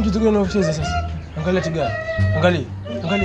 Mtu tukio unaocheza sasa. Angalia tiga. Angalia. Salamu mtoto.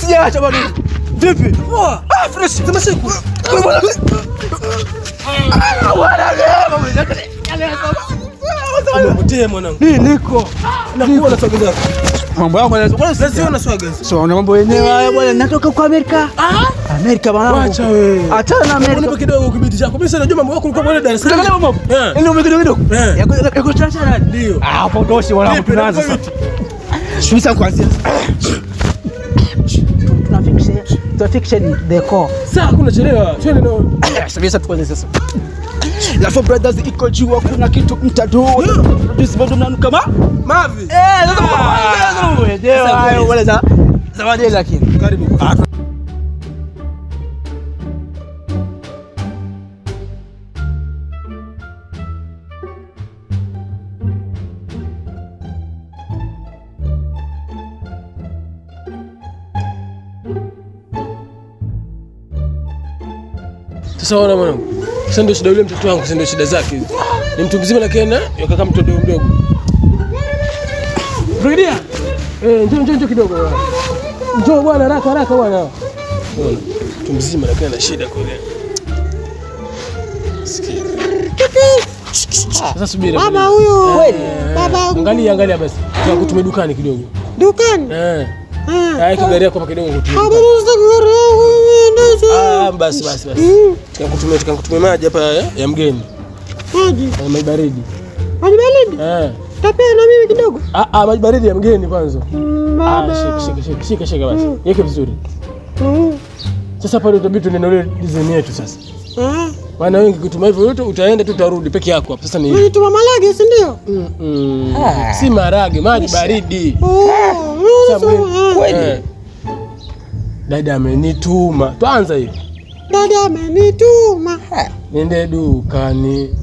Sijaacha bado. Vipi? Poa. Fresh. Kama siku. Mimi niko. Nakuona swagaza. Mambo yako unasiona swagaza. Sio una mambo yenyewe haya bwana. Natoka kwa Amerika. Amerika bwana. Acha wewe. Acha na Amerika. Nipe kidogo kibiti chako. Mimi sasa najua mambo yako ulikuwa bwana Dar es Salaam. Mambo. Yaani umekidogo kidogo. Yako chacha nani? Ndio. Potoshi wala tunaanza sasa. Shuisa kuanzia. Fiction decor. Sasa kuna chelewa. Sasa tuanze sasa. La Four Brothers iko juu, kuna kitu mtadua. This bado mnanuka kama mavi. Sasa kwa ndio hayo wala za zawadi lakini. Karibu. Sawa na mwanangu. Sasa ndio shida yule mtoto wangu, sasa ndio shida zake hizo. Ni mtu mzima lakini yaka kama mtoto mdogo. Rudia. Njoo kidogo bwana. Njoo bwana haraka bwana. Bwana. Mtu mzima lakini ana shida kule. Sikia. Sasa subiri. Mama huyu kweli. Baba angalia basi. Tunakutume dukani kidogo. Dukani? Hai kigari yako hapa kidogo. Basi. Tukakutumia maji hapa ya mgeni. Maji baridi. Maji baridi? Tapia na mimi kidogo. Maji baridi ya mgeni kwanza. Shika basi. Yeke vizuri. Sasa pale utabidi neno ile design yetu sasa. Maana wengi kutuma hivyo yote utaenda tu utarudi peke yako hapa. Sasa ni wewe tuma marage si ndio? Si marage, maji baridi. Kweli. Dada amenituma. Tuanza hiyo. Dada amenituma. Nende dukani.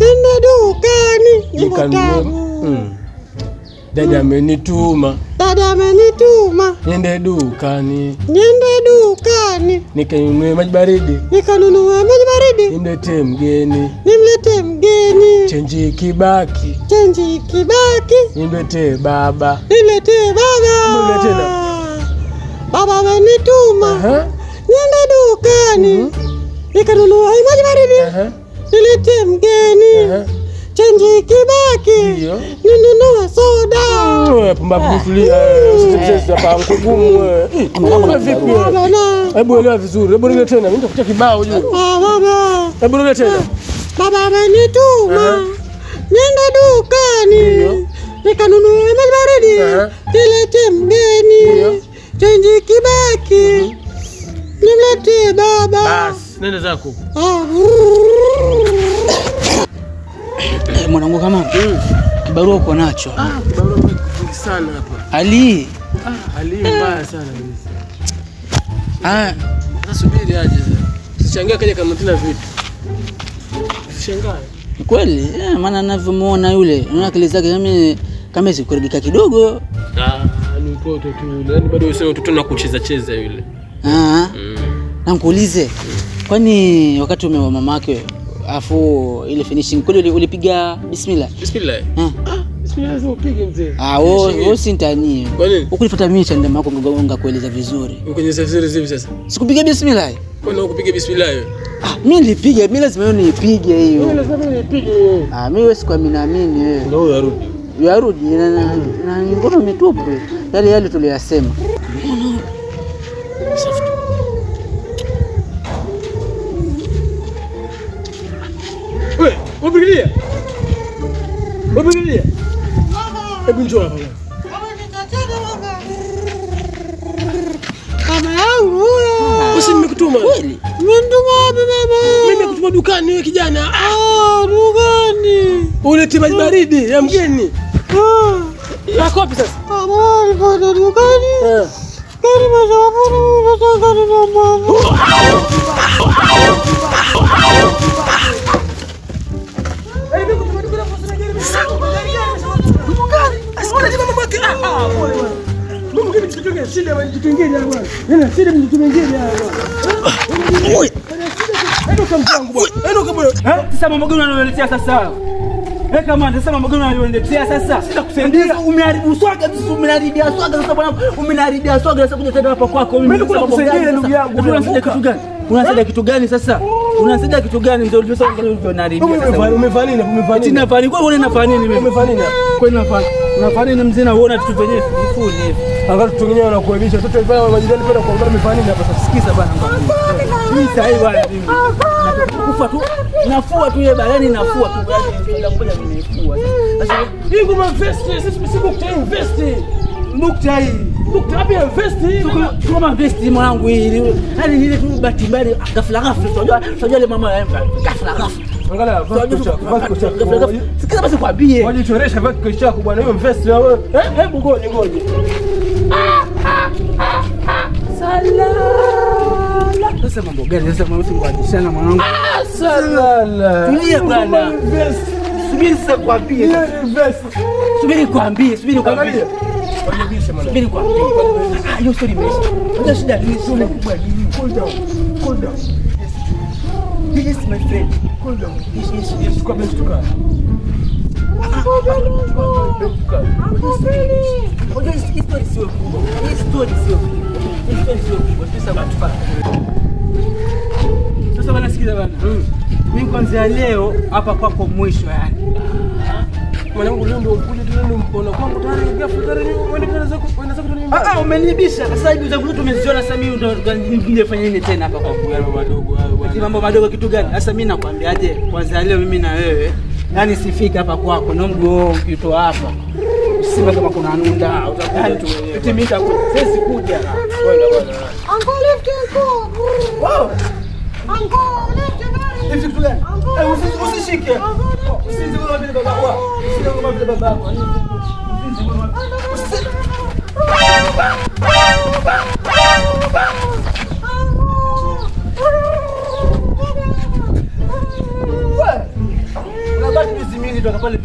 Dada amenituma. Nende dukani. Nikanunue maji baridi. Nimletee mgeni. Chenji kibaki. Nimletee baba. Nimletee baba. Baba amenituma. Nenda dukani. Nikanunua maji baridi. Nilete mgeni. Chenji kibaki. Ninunua soda. Pumbavu tulia. Sisi hapa mkugumu wewe. Mbona vipi? Hebu elewa vizuri. Hebu nilete tena. Mimi nitakutia kibao juu. Baba. Hebu nilete tena. Baba amenituma. Nenda dukani. Nikanunua maji baridi. Nilete mgeni. Chenji kibaki. Nimletee baba. Bas, nenda zako. Mwanangu kama kibarua uko nacho. Kibarua kingi sana hapa. Ali mbaya sana hizi. Subiri aje. Usichangie kaja kama tuna vitu. Usishangae. Kweli? Maana ninavyomuona yule, unaona kile zake mimi kama sikuribika kidogo. nilikuwa utoto yule. Yaani bado useme utoto na kucheza cheza yule. Na nikuulize. Kwani wakati umewa mama yake afu ile finishing kweli ulipiga bismillah? Bismillah. Bismillah sio upige mzee. Wewe si ntani. Kwani ukunifuata mimi chanda mako ngogonga kueleza vizuri. Ukonyesha vizuri zipi sasa? Sikupiga bismillah. Kwani ukupiga bismillah wewe? Mimi nilipiga, mimi lazima niipige hiyo. Mimi lazima niipige hiyo. Mimi wewe sikuamini wewe. Ndio huyo arudi. Yarudi na ngono mitupu. Yale tuliyasema. Obrilia. Obrilia. Hebu njoo hapa. Kama yangu huyo. Usimekutuma. Mimi nduma baba. Mimi nakutuma dukani wewe kijana. Dukani. Ulete maji baridi ya mgeni. Yako wapi sasa? Kwa dukani. Kari mazabu na tangani na mama. Sile mtu mwingine bwana. Nina sile mtu mwingine bwana. Oi. Endo kama mwangu bwana. Endo kama bwana. Sasa mambo gani unaniletea sasa? Kamanda, sasa mambo gani unaniletea sasa? Sitakusaidia. Umeharibu swaga, umeharibu swaga sasa bwana. Umeharibu swaga sasa kuja tena hapa kwako. Mimi nikunakusaidia ndugu yangu. Unasaidia kitu gani? Unasaidia kitu gani sasa? Unasaidia kitu gani ndio sasa unaniharibia sasa? Umefanya nini? Tina nafanya. Kwa nini nafanya nini mimi? Umefanya nini? Kwa nini nafanya? Unafanya nini mzee na uona vitu venyewe vifuni hivi? Angalau tutungenye wanakuhamisha watoto wao majirani penda kuangalia mifani na hapa sikiza bana ngani. Hii sahi bana mimi. Kufa tu nafua tu yeye barani nafua tu gani na kuja nimefua. Sasa hii kama vesti sisi msikuteni vesti. Nukta hii. Nukta hapa vesti kama vesti mwanangu hii. Hadi nile tu batibari ghafla ghafla tunajua ile mama yamba ghafla ghafla. Angalia vesti sikiza basi kwambie. Waje choresha vesti yako bwana hiyo vesti wewe. Hebu ngoje ngoje. Salala. Sasa mambo gani sasa mambo usimwadishana mwanangu? Salala. Tulia bwana. Subiri sasa kwambie. Subiri kwambie, subiri kwambie. Subiri kwambie. Hiyo story imeisha. Hata shida ni sio kubwa nini? Cool down. Cool down. Yes my friend. Cool down. Yes kwa mtu kwa. Unajua historia sio kubwa. Historia sio kubwa. Sasa batupa. Sasa bana sikiza bana. Mimi kuanzia leo hapa kwako mwisho yani. Mwanangu leo ndio ukuje tena mkono kwangu tayari gafu tayari unaweza kutuniambia. Umenibisha. Sasa hivi za kutu umeziona sasa mimi ndio ningefanya nini tena hapa kwa mambo madogo. Ati mambo madogo kitu gani? Sasa mimi nakwambiaje? Kuanzia leo mimi na wewe yani sifika hapa kwako na mguu ukito hapa. Sima kama kuna anunda utakuja tu wewe. Timita sisi kuja. Wewe bwana. Uncle left yako. Wow. Uncle left yako. Hivi kitu gani? Usishike. Usije kama vile baba wako. Usije kama vile baba wako. Usije. Wewe. Unabaki mzimini tu akapale.